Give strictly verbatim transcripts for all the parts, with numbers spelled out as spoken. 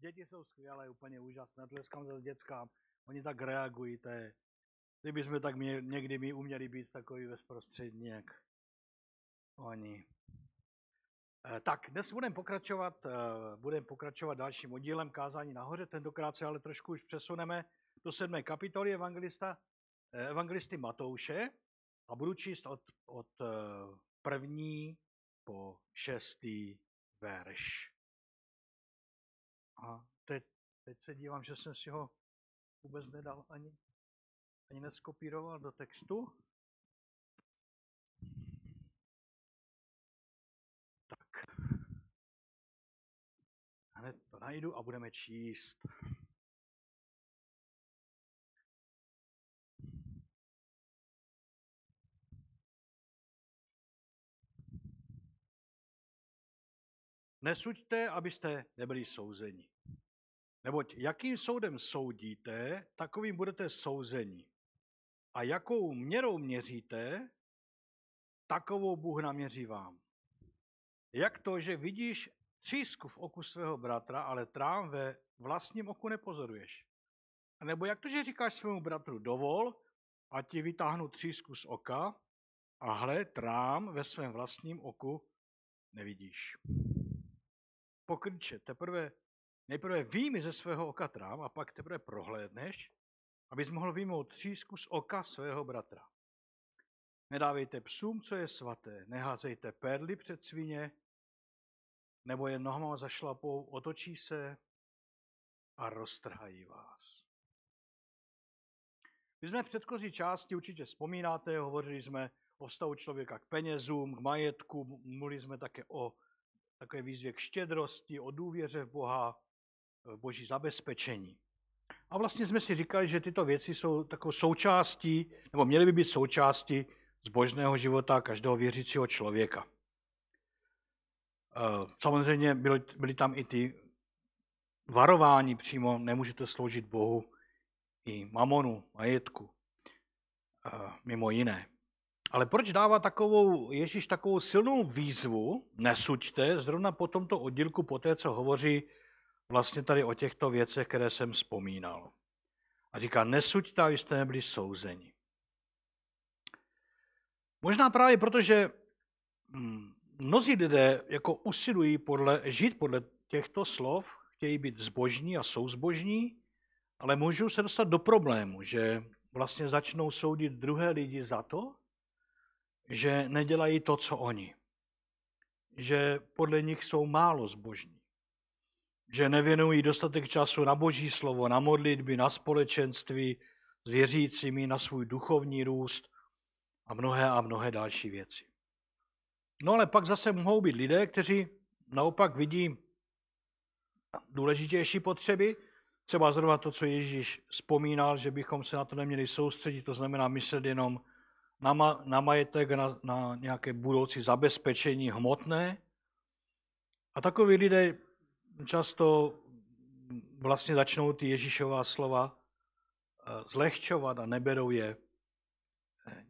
Děti jsou skvělé, úplně úžasné, tleskám zase dětskám, oni tak reagují, to je, kdyby jsme tak mě, někdy my uměli být takový bezprostřední, jak oni. E, tak, dnes budeme pokračovat, e, budem pokračovat dalším oddílem Kázání nahoře, tentokrát se ale trošku už přesuneme do sedmé kapitoly evangelista, e, evangelisty Matouše a budu číst od, od e, první po šestý verš. A teď, teď se dívám, že jsem si ho vůbec nedal ani, ani neskopíroval do textu. Tak. Hned to najdu a budeme číst. Nesuďte, abyste nebyli souzeni. Neboť jakým soudem soudíte, takovým budete souzeni. A jakou měrou měříte, takovou Bůh naměří vám. Jak to, že vidíš třísku v oku svého bratra, ale trám ve vlastním oku nepozoruješ? A nebo jak to, že říkáš svému bratru, dovol, a ti vytáhnu třísku z oka, a hle, trám ve svém vlastním oku nevidíš. Pokrče, teprve, nejprve výjmi ze svého oka trám a pak teprve prohlédneš, abys mohl vyjmout třísku z oka svého bratra. Nedávejte psům, co je svaté, neházejte perly před svině, nebo je nohama zašlapou, otočí se a roztrhají vás. My jsme v předchozí části, určitě vzpomínáte, hovořili jsme o vztahu člověka k penězům, k majetku, mluvili jsme také o takové výzvě k štědrosti, o důvěře v Boha, v boží zabezpečení. A vlastně jsme si říkali, že tyto věci jsou takovou součástí, nebo měly by být součástí zbožného života každého věřícího člověka. Samozřejmě byly, byly tam i ty varování přímo, nemůžete sloužit Bohu i mamonu, majetku, mimo jiné. Ale proč dává takovou, Ježíš takovou silnou výzvu, nesuďte, zrovna po tomto oddílku, po té, co hovoří vlastně tady o těchto věcech, které jsem vzpomínal. A říká, nesuďte, abyste nebyli souzeni. Možná právě proto, že mnozí lidé jako usilují podle, žít podle těchto slov, chtějí být zbožní a jsou zbožní, ale můžou se dostat do problému, že vlastně začnou soudit druhé lidi za to, že nedělají to, co oni, že podle nich jsou málo zbožní, že nevěnují dostatek času na boží slovo, na modlitby, na společenství s věřícími, na svůj duchovní růst a mnohé a mnohé další věci. No ale pak zase mohou být lidé, kteří naopak vidí důležitější potřeby, třeba zrovna to, co Ježíš vzpomínal, že bychom se na to neměli soustředit, to znamená myslet jenom Na, ma, na majetek, na, na nějaké budoucí zabezpečení hmotné. A takoví lidé často vlastně začnou ty Ježíšová slova zlehčovat a neberou je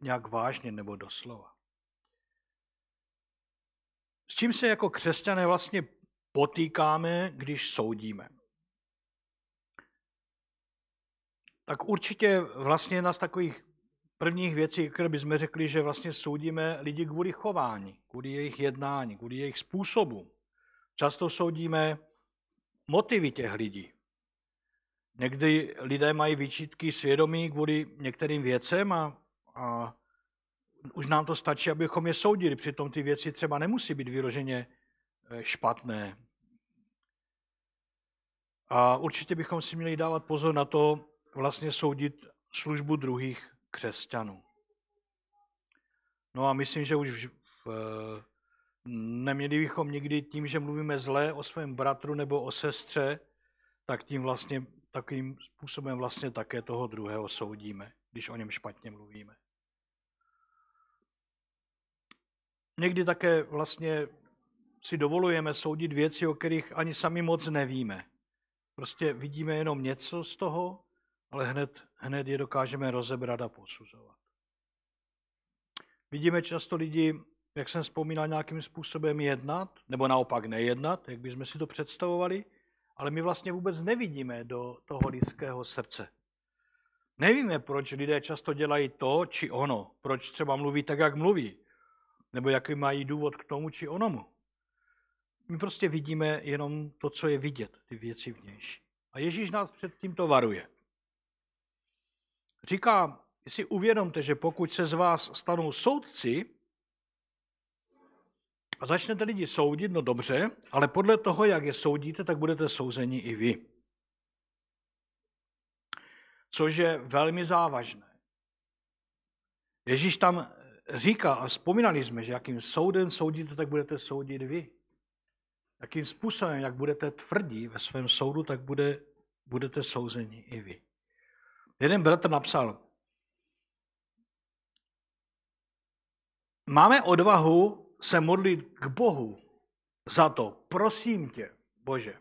nějak vážně nebo doslova. S čím se jako křesťané vlastně potýkáme, když soudíme? Tak určitě vlastně jedna z takových prvních věcí, které bychom řekli, že vlastně soudíme lidi kvůli chování, kvůli jejich jednání, kvůli jejich způsobu. Často soudíme motivy těch lidí. Někdy lidé mají výčitky svědomí kvůli některým věcem a, a už nám to stačí, abychom je soudili. Přitom ty věci třeba nemusí být vyloženě špatné. A určitě bychom si měli dávat pozor na to, vlastně soudit službu druhých křesťanů. No a myslím, že už v, v, neměli bychom nikdy tím, že mluvíme zlé o svém bratru nebo o sestře, tak tím vlastně takovým způsobem vlastně také toho druhého soudíme, když o něm špatně mluvíme. Někdy také vlastně si dovolujeme soudit věci, o kterých ani sami moc nevíme. Prostě vidíme jenom něco z toho, ale hned, hned je dokážeme rozebrat a posuzovat. Vidíme často lidi, jak jsem vzpomínal, nějakým způsobem jednat, nebo naopak nejednat, jak bychom si to představovali, ale my vlastně vůbec nevidíme do toho lidského srdce. Nevíme, proč lidé často dělají to či ono, proč třeba mluví tak, jak mluví, nebo jaký mají důvod k tomu či onomu. My prostě vidíme jenom to, co je vidět, ty věci vnější. A Ježíš nás před tímto varuje. Říká, si uvědomte, že pokud se z vás stanou soudci a začnete lidi soudit, no dobře, ale podle toho, jak je soudíte, tak budete souzeni i vy. Což je velmi závažné. Ježíš tam říká, a vzpomínali jsme, že jakým soudem soudíte, tak budete soudit vy. Jakým způsobem, jak budete tvrdí ve svém soudu, tak bude, budete souzeni i vy. Jeden bratr napsal, máme odvahu se modlit k Bohu za to, prosím tě, Bože,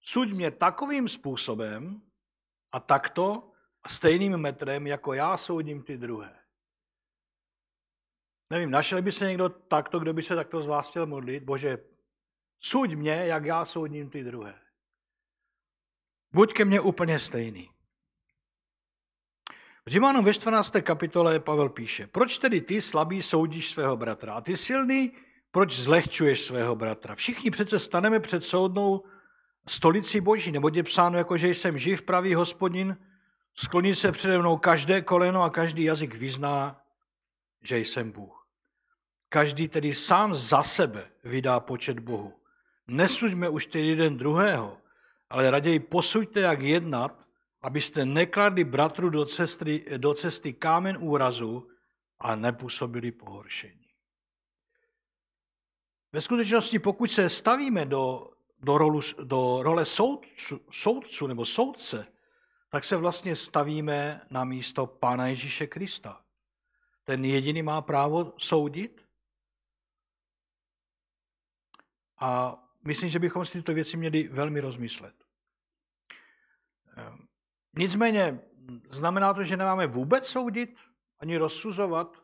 suď mě takovým způsobem a takto a stejným metrem, jako já soudím ty druhé. Nevím, našel by se někdo takto, kdo by se takto z vás chtěl modlit? Bože, suď mě, jak já soudím ty druhé. Buď ke mně úplně stejný. V Římanům ve čtrnácté kapitole Pavel píše, proč tedy ty, slabý, soudíš svého bratra? A ty, silný, proč zlehčuješ svého bratra? Všichni přece staneme před soudnou stolici Boží, neboť je psáno, jako že jsem živ, pravý Hospodin, skloní se přede mnou každé koleno a každý jazyk vyzná, že jsem Bůh. Každý tedy sám za sebe vydá počet Bohu. Nesuďme už tedy jeden druhého, ale raději posuďte, jak jednat, abyste nekladli bratru do cesty, do cesty kámen úrazu a nepůsobili pohoršení. Ve skutečnosti, pokud se stavíme do, do, rolu, do role soudcu, soudcu nebo soudce, tak se vlastně stavíme na místo Pána Ježíše Krista. Ten jediný má právo soudit. A myslím, že bychom si tyto věci měli velmi rozmyslet. Nicméně znamená to, že nemáme vůbec soudit ani rozsuzovat.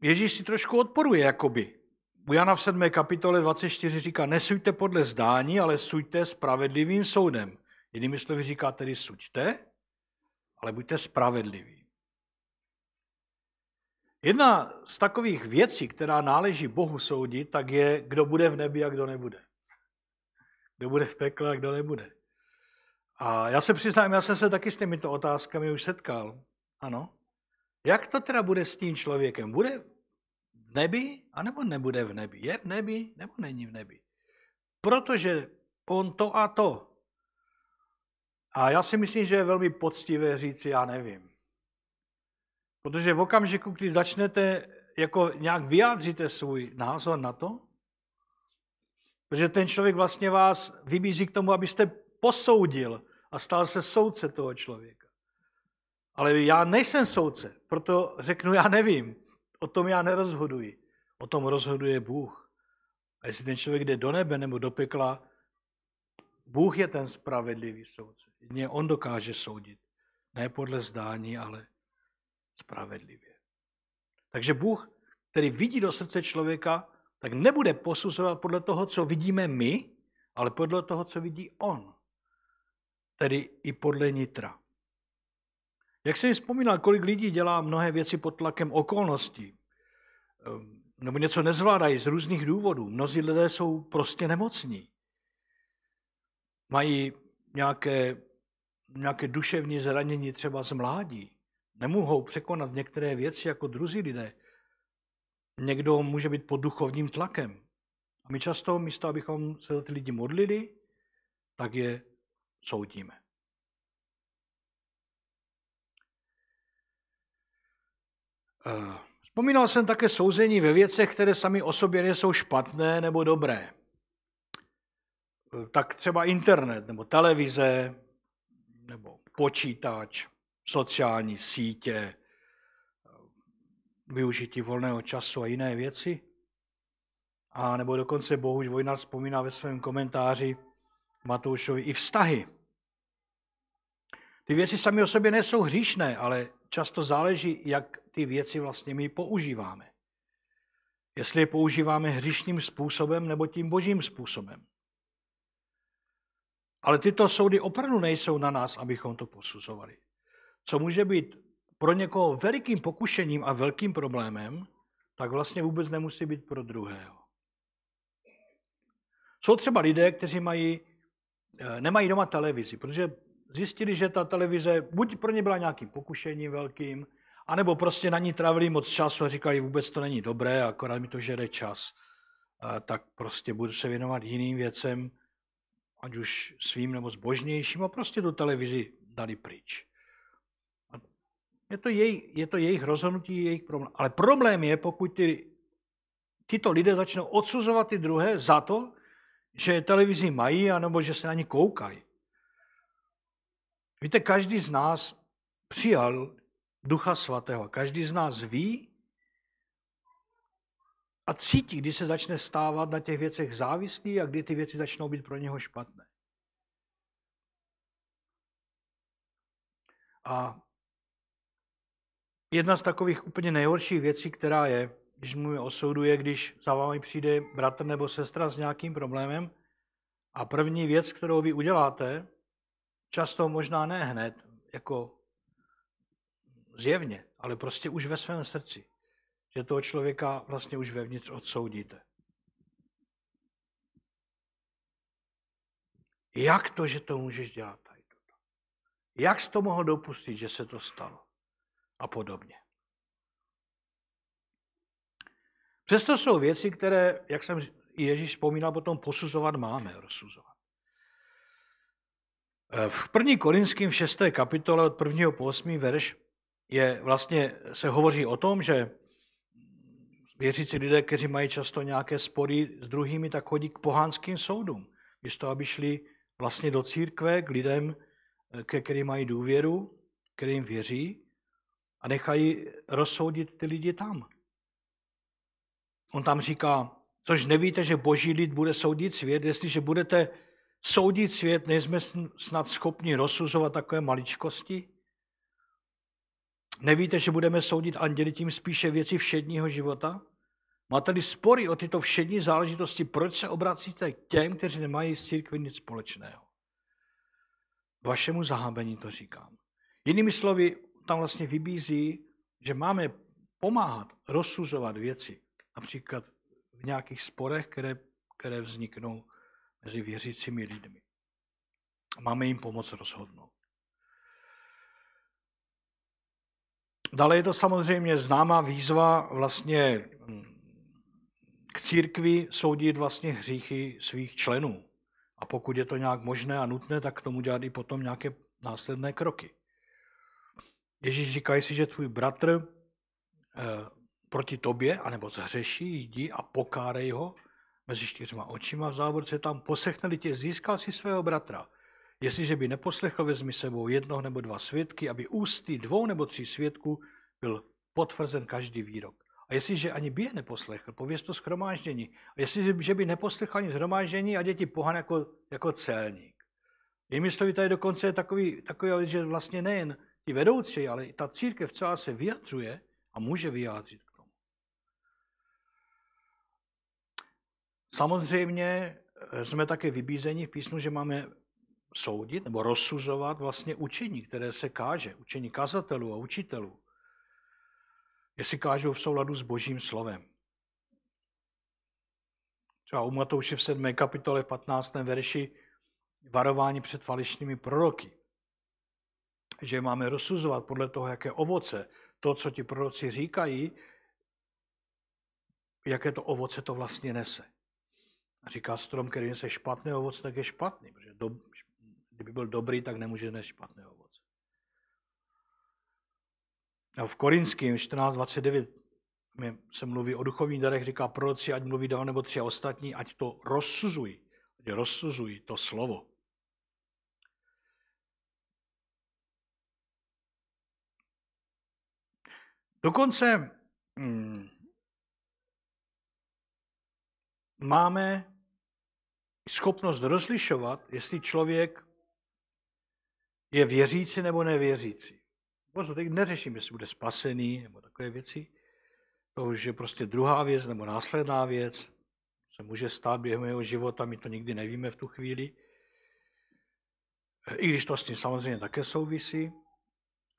Ježíš si trošku odporuje, jakoby. U Jana v sedmé kapitole dvacet čtyři říká, nesuďte podle zdání, ale suďte spravedlivým soudem. Jinými slovy říká tedy suďte, ale buďte spravedliví. Jedna z takových věcí, která náleží Bohu soudit, tak je, kdo bude v nebi a kdo nebude. Kdo bude v pekle a kdo nebude. A já se přiznám, já jsem se taky s těmito otázkami už setkal. Ano. Jak to teda bude s tím člověkem? Bude v nebi, anebo nebude v nebi? Je v nebi, nebo není v nebi? Protože on to a to. A já si myslím, že je velmi poctivé říci, já nevím. Protože v okamžiku, když začnete jako nějak vyjádříte svůj názor na to, protože ten člověk vlastně vás vybízí k tomu, abyste posoudil a stal se soudce toho člověka. Ale já nejsem soudce, proto řeknu, já nevím, o tom já nerozhoduji. O tom rozhoduje Bůh. A jestli ten člověk jde do nebe nebo do pekla, Bůh je ten spravedlivý soudce. Jedině on dokáže soudit. Ne podle zdání, ale spravedlivě. Takže Bůh, který vidí do srdce člověka, tak nebude posuzovat podle toho, co vidíme my, ale podle toho, co vidí on. Tedy i podle nitra. Jak jsem vzpomínal, kolik lidí dělá mnohé věci pod tlakem okolností, nebo něco nezvládají z různých důvodů. Mnozí lidé jsou prostě nemocní. Mají nějaké, nějaké duševní zranění třeba z mládí. Nemohou překonat některé věci jako druzí lidé. Někdo může být pod duchovním tlakem. A my často místo, abychom se za ty lidi modlili, tak je soudíme. Vzpomínal jsem také souzení ve věcech, které sami o sobě nejsou špatné nebo dobré. Tak třeba internet, nebo televize, nebo počítač, sociální sítě, využití volného času a jiné věci. A nebo dokonce Bohuš Vojnar vzpomíná ve svém komentáři Matoušovi i vztahy. Ty věci sami o sobě nejsou hříšné, ale často záleží, jak ty věci vlastně my používáme. jestli je používáme hříšným způsobem nebo tím božím způsobem. Ale tyto soudy opravdu nejsou na nás, abychom to posuzovali. Co může být pro někoho velikým pokušením a velkým problémem, tak vlastně vůbec nemusí být pro druhého. Jsou třeba lidé, kteří mají, nemají doma televizi, protože zjistili, že ta televize buď pro ně byla nějakým pokušením velkým, anebo prostě na ní trávili moc času a říkali, vůbec to není dobré, akorát mi to žere čas, tak prostě budu se věnovat jiným věcem, ať už svým nebo zbožnějším, a prostě tu televizi dali pryč. Je to, jej, je to jejich rozhodnutí, jejich problém. Ale problém je, pokud ty, tyto lidé začnou odsuzovat ty druhé za to, že televizi mají, anebo že se na ní koukají. Víte, každý z nás přijal Ducha Svatého. Každý z nás ví a cítí, kdy se začne stávat na těch věcech závislý a kdy ty věci začnou být pro něho špatné. A jedna z takových úplně nejhorších věcí, která je, když mluvíme o soudu, je, když za vámi přijde bratr nebo sestra s nějakým problémem a první věc, kterou vy uděláte, často možná ne hned, jako zjevně, ale prostě už ve svém srdci, že toho člověka vlastně už vevnitř odsoudíte. Jak to, že to můžeš dělat? Jak jsi to mohl dopustit, že se to stalo? A podobně. Přesto jsou věci, které, jak jsem Ježíš vzpomínal, potom posuzovat máme, rozsuzovat. V první Korinským šesté kapitole od prvního po osmý verš je vlastně, se hovoří o tom, že věřící lidé, kteří mají často nějaké spory s druhými, tak chodí k pohanským soudům, místo aby šli vlastně do církve k lidem, ke kterým mají důvěru, kterým věří, a nechají rozsoudit ty lidi tam. On tam říká, což nevíte, že boží lid bude soudit svět, jestliže budete soudit svět, nejsme snad schopni rozsuzovat takové maličkosti? Nevíte, že budeme soudit anděli, tím spíše věci všedního života? Máte-li spory o tyto všední záležitosti, proč se obracíte k těm, kteří nemají s církví nic společného? Vašemu zahábení to říkám. Jinými slovy, tam vlastně vybízí, že máme pomáhat rozsuzovat věci, například v nějakých sporech, které, které vzniknou mezi věřícími lidmi. Máme jim pomoct rozhodnout. Dále je to samozřejmě známá výzva vlastně k církvi soudit vlastně hříchy svých členů. A pokud je to nějak možné a nutné, tak k tomu dělat i potom nějaké následné kroky. Ježíš říká si, že tvůj bratr eh, proti tobě, anebo zhřeší, jdi a pokárej ho mezi čtyřma očima, v závorce tam poslechne-li tě, získal si svého bratra. Jestliže by neposlechl, vezmi sebou jednoho nebo dva svědky, aby ústy dvou nebo tří svědků byl potvrzen každý výrok. A jestliže ani by je neposlechl, pověz to shromáždění. A jestliže by neposlechl ani shromáždění, a děti pohan jako, jako celník. Jinými slovy, tady dokonce je takový, takový, že vlastně nejen i vedoucí, ale i ta církev celá se vyjadřuje a může vyjádřit k tomu. Samozřejmě jsme také vybízeni v písmu, že máme soudit nebo rozsuzovat vlastně učení, které se káže, učení kazatelů a učitelů, jestli kážou v souladu s božím slovem. Třeba u Matouše v sedmé kapitole v patnáctém verši varování před falešnými proroky, že máme rozsuzovat podle toho, jaké ovoce, to, co ti proroci říkají, jaké to ovoce to vlastně nese. A říká strom, který nese špatné ovoce, tak je špatný, protože do, kdyby byl dobrý, tak nemůže nést špatné ovoce. A v Korinským čtrnáct dvacet devět se mluví o duchovních darech, říká proroci, ať mluví dva nebo tři ostatní, ať to rozsuzují, ať rozsuzují to slovo. Dokonce hmm, máme schopnost rozlišovat, jestli člověk je věřící nebo nevěřící. Teď neřeším, jestli bude spasený nebo takové věci. To už je prostě druhá věc nebo následná věc, se může stát během jeho života, my to nikdy nevíme v tu chvíli, i když to s tím samozřejmě také souvisí.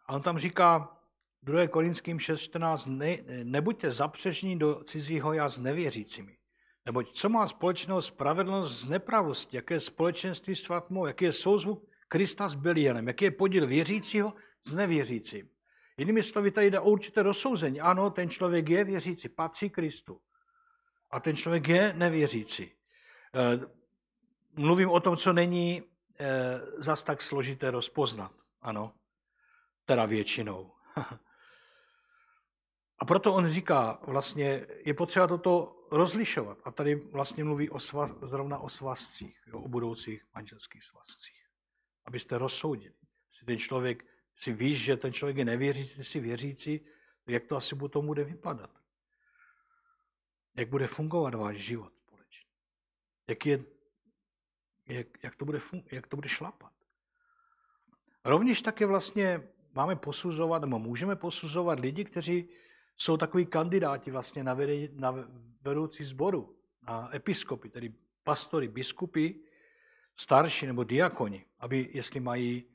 A on tam říká druhá. Korinským šest čtrnáct, ne, nebuďte zapřešní do cizího já s nevěřícími. Neboť co má společného spravedlnost s nepravostí, jaké je společenství s fatmou, jaký je souzvuk Krista s Belienem, jaký je podíl věřícího s nevěřícím. Jinými slovy, tady jde o určité rozsouzení. Ano, ten člověk je věřící, patří Kristu. A ten člověk je nevěřící. Mluvím o tom, co není zas tak složité rozpoznat. Ano, teda většinou. A proto on říká, vlastně je potřeba toto rozlišovat. A tady vlastně mluví o svaz, zrovna o svazcích, jo, o budoucích manželských svazcích. Abyste rozsoudili. Jestli ten člověk, si víš, že ten člověk je nevěřící, ty si věřící, jak to asi potom bude vypadat. Jak bude fungovat váš život společně. Jak, je, jak, jak, to bude fun, jak to bude šlapat. Rovněž také vlastně máme posuzovat, nebo můžeme posuzovat lidi, kteří jsou takový kandidáti vlastně na, vedení, na vedoucí sboru, na episkopy, tedy pastory, biskupy, starší nebo diakoni, aby jestli mají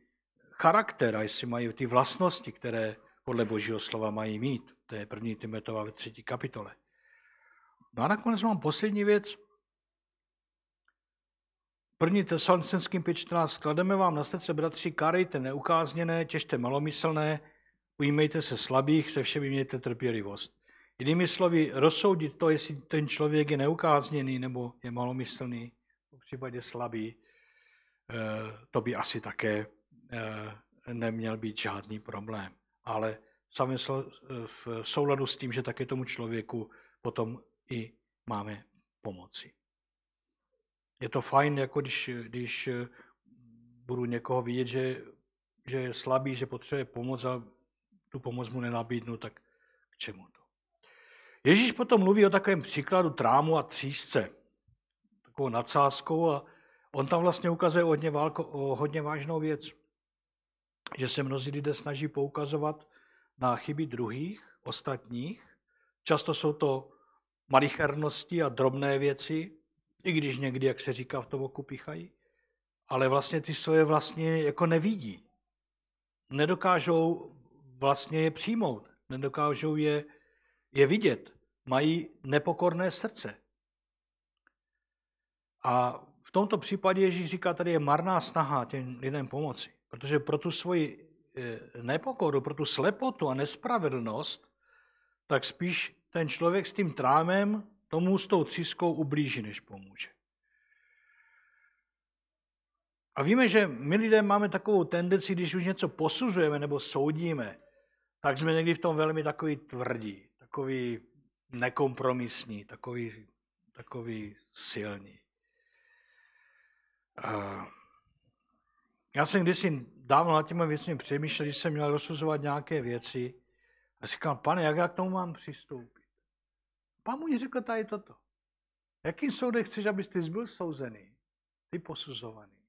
charakter a jestli mají ty vlastnosti, které podle Božího slova mají mít. To je první Timotova ve třetí kapitole. No a nakonec mám poslední věc. První Tesalonicenským pět čtrnáct. Sklademe vám na srdce, bratři, kárejte neukázněné, těžte malomyslné, ujímejte se slabých, se všemi mějte trpělivost. Jinými slovy, rozsoudit to, jestli ten člověk je neukázněný nebo je malomyslný, v případě slabý, to by asi také neměl být žádný problém. Ale sami v souladu s tím, že také tomu člověku potom i máme pomoci. Je to fajn, jako když, když budu někoho vidět, že, že je slabý, že potřebuje pomoc a tu pomoc mu nenabídnu, tak k čemu to? Ježíš potom mluví o takovém příkladu trámu a třísce, takovou nadsázkou, a on tam vlastně ukazuje hodně, válko, hodně vážnou věc, že se mnozí lidé snaží poukazovat na chyby druhých, ostatních. Často jsou to malichernosti a drobné věci, i když někdy, jak se říká, v tom oku píchají, ale vlastně ty svoje vlastně jako nevidí. Nedokážou vlastně je přijmout, nedokážou je, je vidět, mají nepokorné srdce. A v tomto případě Ježíš říká, tady je marná snaha těm lidem pomoci, protože pro tu svoji nepokoru, pro tu slepotu a nespravedlnost, tak spíš ten člověk s tím trámem tomu s tou třískou ublíží, než pomůže. A víme, že my lidé máme takovou tendenci, když už něco posuzujeme nebo soudíme, tak jsme někdy v tom velmi takový tvrdí, takový nekompromisní, takový, takový silní. Já jsem kdysi dávno nad těmi věcmi přemýšlel, když jsem měl rozsuzovat nějaké věci a říkal, pane, jak já k tomu mám přistoupit? Pán mu řekl tady toto. Jakým soudem chceš, abys ty byl souzený, ty posuzovaný?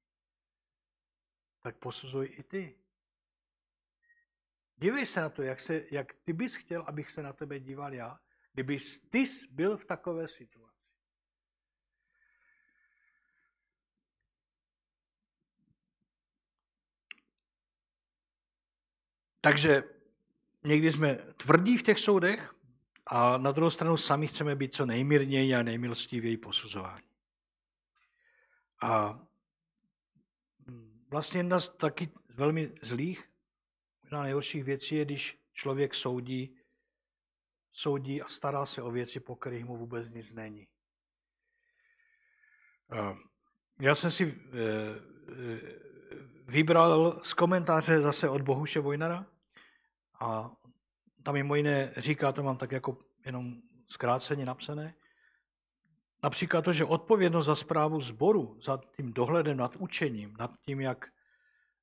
Tak posuzuj i ty. Dívej se na to, jak, se, jak ty bys chtěl, abych se na tebe díval já, kdyby ty byl v takové situaci. Takže někdy jsme tvrdí v těch soudech a na druhou stranu sami chceme být co nejmírněji a nejmilostivěji posuzování. A vlastně jedna z taky velmi zlých, možná nejhorších věcí je, když člověk soudí, soudí a stará se o věci, po kterých mu vůbec nic není. Já jsem si vybral z komentáře zase od Bohuše Vojnara a tam mimo jiné říká, to mám tak jako jenom zkráceně napsané, například to, že odpovědnost za správu sboru, za tím dohledem nad učením, nad tím, jak,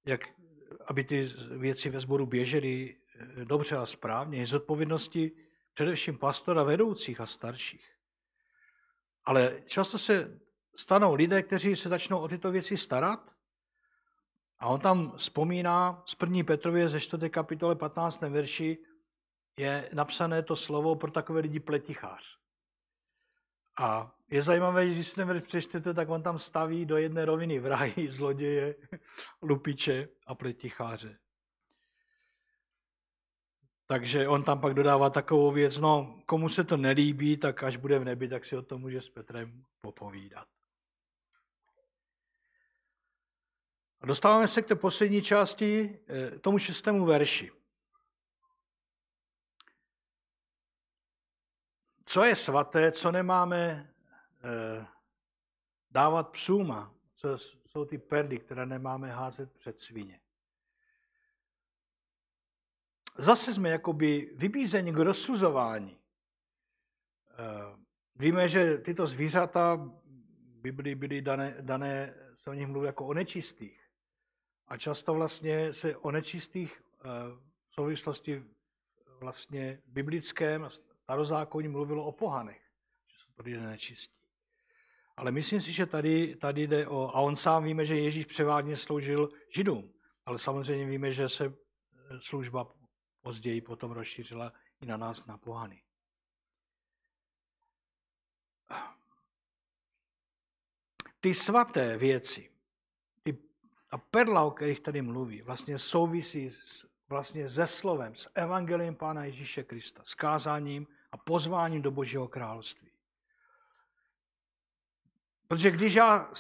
jak aby ty věci ve sboru běžely dobře a správně, je z odpovědnosti především pastora, vedoucích a starších. Ale často se stanou lidé, kteří se začnou o tyto věci starat, a on tam vzpomíná z první Petrově ze čtvrté kapitole patnácté verši, je napsané to slovo pro takové lidi pletichář. A je zajímavé, že když si ten přečtete, tak on tam staví do jedné roviny vrahy, zloděje, lupiče a pleticháře. Takže on tam pak dodává takovou věc, no komu se to nelíbí, tak až bude v nebi, tak si o tom může s Petrem popovídat. A dostáváme se k té poslední části, tomu šestému verši. Co je svaté, co nemáme dávat psůma, co jsou ty perly, které nemáme házet před svině. Zase jsme jakoby vybízeni k rozsuzování. Víme, že tyto zvířata Biblii byly dané, dané, se o nich mluví jako o nečistých. A často vlastně se o nečistých v souvislosti vlastně biblickém a starozákonní mluvilo o pohanech, že jsou to lidé nečistí. Ale myslím si, že tady, tady jde o... A on sám víme, že Ježíš převážně sloužil Židům, ale samozřejmě víme, že se služba později potom rozšířila i na nás, na pohany. Ty svaté věci, ty, ta perla, o kterých tady mluví, vlastně souvisí s, vlastně se slovem, s evangeliem Pána Ježíše Krista, s kázáním a pozváním do Božího království. Protože když já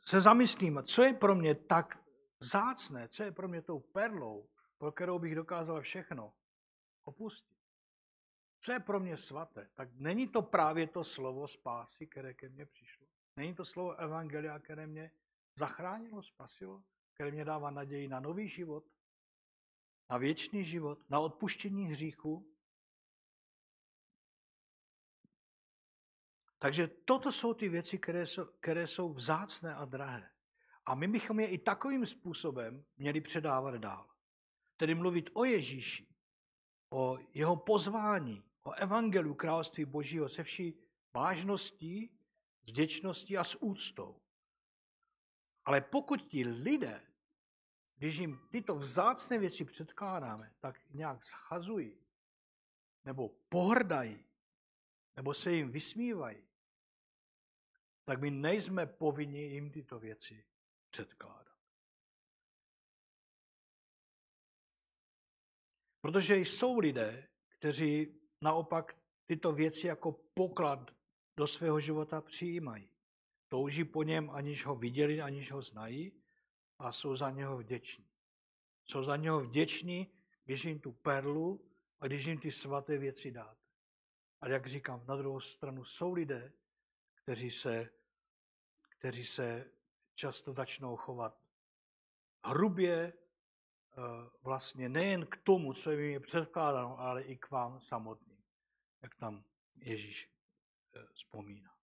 se zamyslím, co je pro mě tak vzácné, co je pro mě tou perlou, pro kterou bych dokázal všechno opustit, co je pro mě svaté, tak není to právě to slovo spásy, které ke mně přišlo. Není to slovo evangelia, které mě zachránilo, spasilo, které mě dává naději na nový život, na věčný život, na odpuštění hříchu. Takže toto jsou ty věci, které jsou, které jsou vzácné a drahé. A my bychom je i takovým způsobem měli předávat dál. Tedy mluvit o Ježíši, o jeho pozvání, o evangeliu království Božího se vší vážností, s vděčností a s úctou. Ale pokud ti lidé, když jim tyto vzácné věci předkládáme, tak nějak schazují, nebo pohrdají, nebo se jim vysmívají, tak my nejsme povinni jim tyto věci předkládat. Protože jsou lidé, kteří naopak tyto věci jako poklad do svého života přijímají. Touží po něm, aniž ho viděli, aniž ho znají, a jsou za něho vděční. Jsou za něho vděční, když jim tu perlu a když jim ty svaté věci dáte. A jak říkám, na druhou stranu jsou lidé, kteří se, kteří se často začnou chovat hrubě, vlastně nejen k tomu, co jim je předkládáno, ale i k vám samotným, jak tam Ježíš vzpomíná.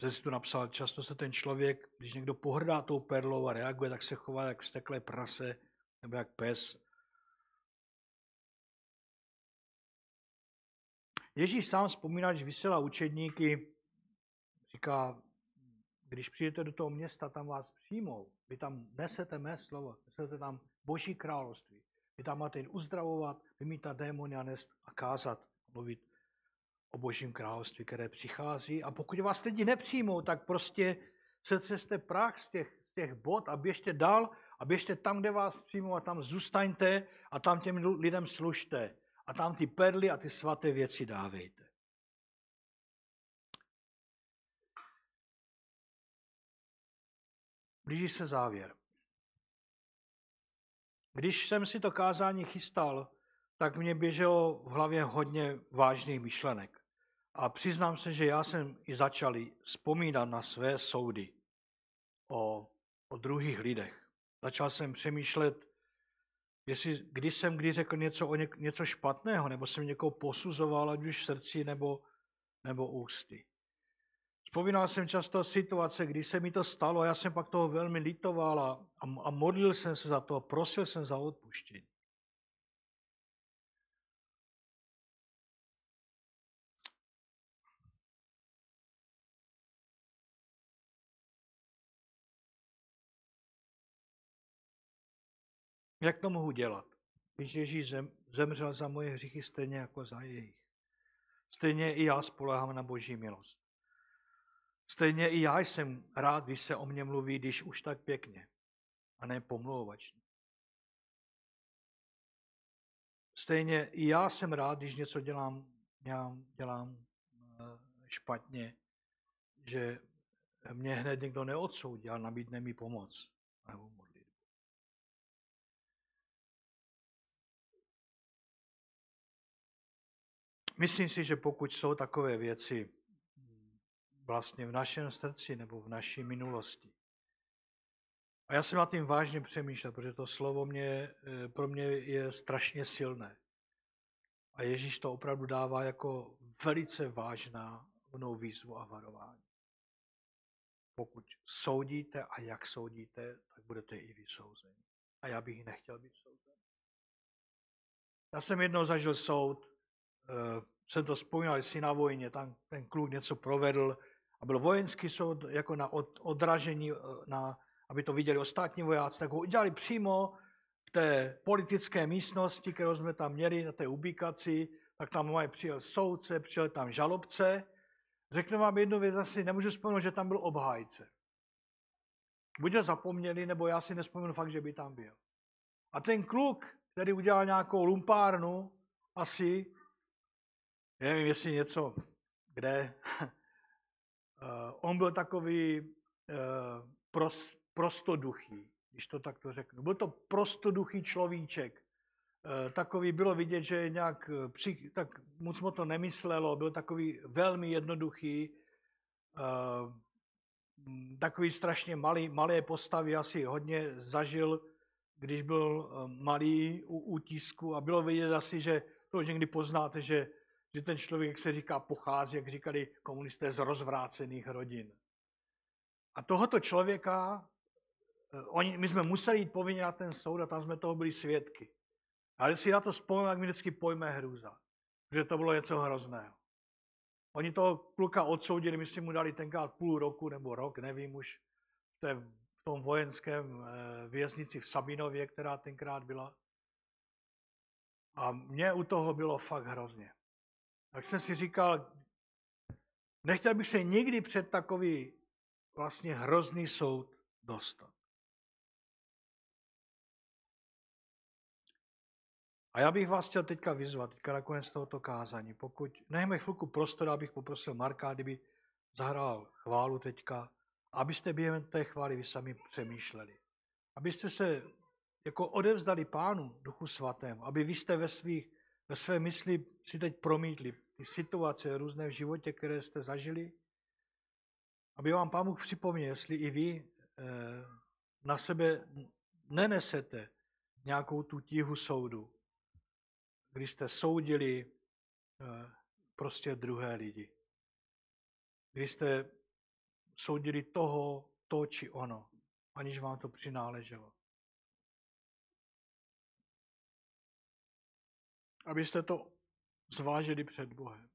Zde si tu napsal, často se ten člověk, když někdo pohrdá tou perlou a reaguje, tak se chová jak vzteklé prase nebo jak pes. Ježíš sám vzpomíná, když vysílá učedníky, říká, když přijdete do toho města, tam vás přijmou, vy tam nesete mé slovo, nesete tam Boží království. Vy tam máte jen uzdravovat, vymítat démony a nést a kázat, mluvit o Božím království, které přichází. A pokud vás lidi nepřijmou, tak prostě se ceste prach z těch, z těch bod a běžte dál a běžte tam, kde vás přijmou a tam zůstaňte a tam těm lidem služte a tam ty perly a ty svaté věci dávejte. Blíží se závěr. Když jsem si to kázání chystal, tak mě běželo v hlavě hodně vážných myšlenek. A přiznám se, že já jsem i začal vzpomínat na své soudy o, o druhých lidech. Začal jsem přemýšlet, jestli když jsem kdy řekl něco, o ně, něco špatného, nebo jsem někoho posuzoval, ať už v srdci nebo, nebo ústy. Vzpomínal jsem často situace, kdy se mi to stalo a já jsem pak toho velmi litoval a, a modlil jsem se za to a prosil jsem za odpuštění. Jak to mohu dělat? Když Ježíš zemřel za moje hříchy stejně jako za jejich. Stejně i já spoléhám na Boží milost. Stejně i já jsem rád, když se o mně mluví, když už tak pěkně a ne pomlouvačně. Stejně i já jsem rád, když něco dělám, já dělám špatně, že mě hned někdo neodsoudí a nabídne mi pomoc nebo modlitbu. Myslím si, že pokud jsou takové věci vlastně v našem srdci nebo v naší minulosti, a já jsem nad tím vážně přemýšlel, protože to slovo mě, pro mě je strašně silné. A Ježíš to opravdu dává jako velice vážná výzvu a varování. Pokud soudíte a jak soudíte, tak budete i vysouzeni. A já bych nechtěl být souzen. Já jsem jednou zažil soud, jsem to vzpomínal, jestli na vojně, tam ten kluk něco provedl a byl vojenský soud jako na odražení, na aby to viděli ostatní vojáci, tak ho udělali přímo v té politické místnosti, kterou jsme tam měli, na té ubikaci, tak tam mají přijel soudce, přijel tam žalobce. Řeknu vám jednu věc, asi nemůžu vzpomenout, že tam byl obhájce. Buď ho zapomněli, nebo já si nespomenu fakt, že by tam byl. A ten kluk, který udělal nějakou lumpárnu, asi, nevím, jestli něco, kde, on byl takový pros. prostoduchý, když to takto řeknu. Byl to prostoduchý človíček. Takový bylo vidět, že nějak při, tak moc mu to nemyslelo, byl takový velmi jednoduchý, takový strašně malý, malé postavy, asi hodně zažil, když byl malý u útisku a bylo vidět asi, že to už někdy poznáte, že, že ten člověk, jak se říká, pochází, jak říkali komunisté, z rozvrácených rodin. A tohoto člověka Oni, my jsme museli jít povinně na ten soud a tam jsme toho byli svědky. Ale si na to vzpomínám, jak mi vždycky pojme hrůza. Protože to bylo něco hrozného. Oni toho kluka odsoudili, my si mu dali tenkrát půl roku nebo rok, nevím už, v, té, v tom vojenském věznici v Sabinově, která tenkrát byla. A mně u toho bylo fakt hrozně. Tak jsem si říkal, nechtěl bych se nikdy před takový vlastně hrozný soud dostat. A já bych vás chtěl teďka vyzvat, teďka nakonec tohoto kázání, pokud nechme chvilku prostora, abych poprosil Marka, kdyby zahrál chválu teďka, abyste během té chvály vy sami přemýšleli. Abyste se jako odevzdali Pánu, Duchu Svatému, aby vy jste ve, svých, ve své mysli si teď promítli ty situace různé v životě, které jste zažili, aby vám Pán Bůh připomněl, jestli i vy na sebe nenesete nějakou tu tíhu soudu, když jste soudili prostě druhé lidi. Když jste soudili toho, to či ono, aniž vám to přináleželo. Abyste to zvážili před Bohem.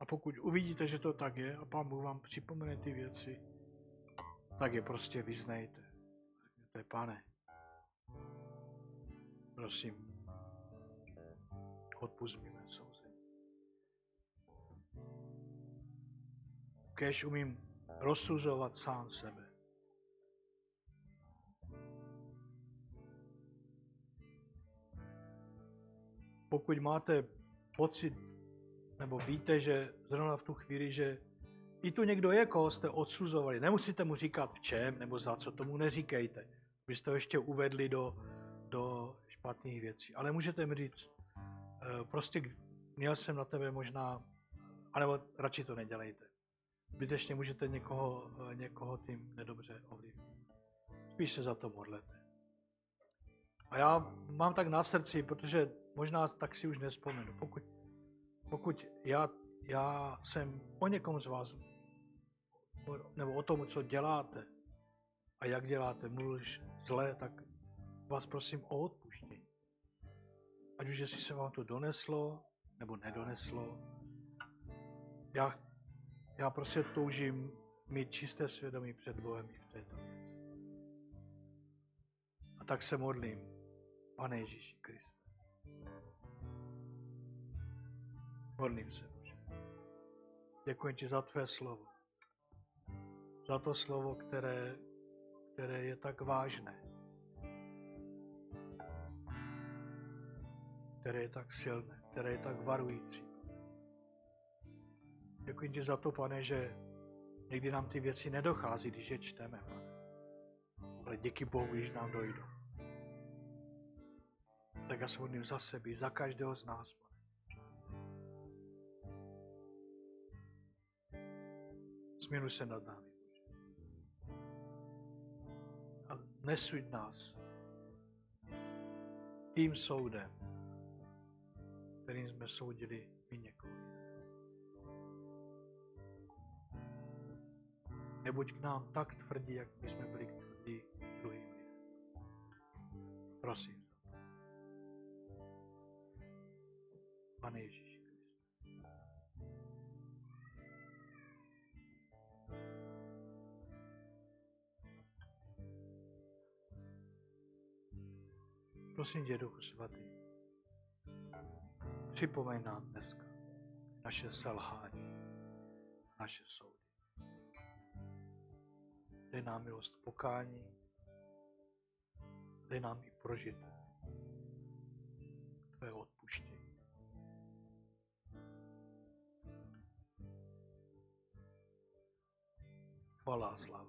A pokud uvidíte, že to tak je a Pán Bůh vám připomene ty věci, tak je prostě vyznejte. Řekněte, Pane, prosím, odpusť mi mé souzení. Kéž umím rozsuzovat sám sebe. Pokud máte pocit, nebo víte, že zrovna v tu chvíli, že i tu někdo je, koho jste odsuzovali, nemusíte mu říkat v čem, nebo za co, tomu neříkejte. Byste ho ještě uvedli do, do špatných věcí. Ale můžete mi říct, prostě měl jsem na tebe možná, anebo radši to nedělejte. Zbytečně můžete někoho, někoho tím nedobře ovlivnit. Spíš se za to modlete. A já mám tak na srdci, protože možná tak si už nespomenu. Pokud, pokud já, já jsem o někom z vás, nebo o tom, co děláte a jak děláte, mluvíš zlé, tak vás prosím o odpuštění. Ať už jestli se vám to doneslo, nebo nedoneslo. Já, já prostě toužím mít čisté svědomí před Bohem i v této věci. A tak se modlím. Pane Ježíši Kriste. Modlím se, Bože. Děkuji ti za tvé slovo. Za to slovo, které, které je tak vážné. Které je tak silné, které je tak varující. Děkuji ti za to, Pane, že někdy nám ty věci nedochází, když je čteme, Pane. Ale díky Bohu, když nám dojdou. Tak já se modlím za sebe, za každého z nás, Pane. Zmiluj se nad námi. A nesuď nás tím soudem, kterým jsme soudili my někoho. Nebuď k nám tak tvrdí, jak my jsme byli tvrdí druhým. Prosím. Pane Ježíši Kriste. Prosím tě, Duchu Svatý, připomeň nám dneska naše selhání, naše soudy. Dej nám milost pokání, dej nám i prožit tvého odpuštění. Chvala a sláva.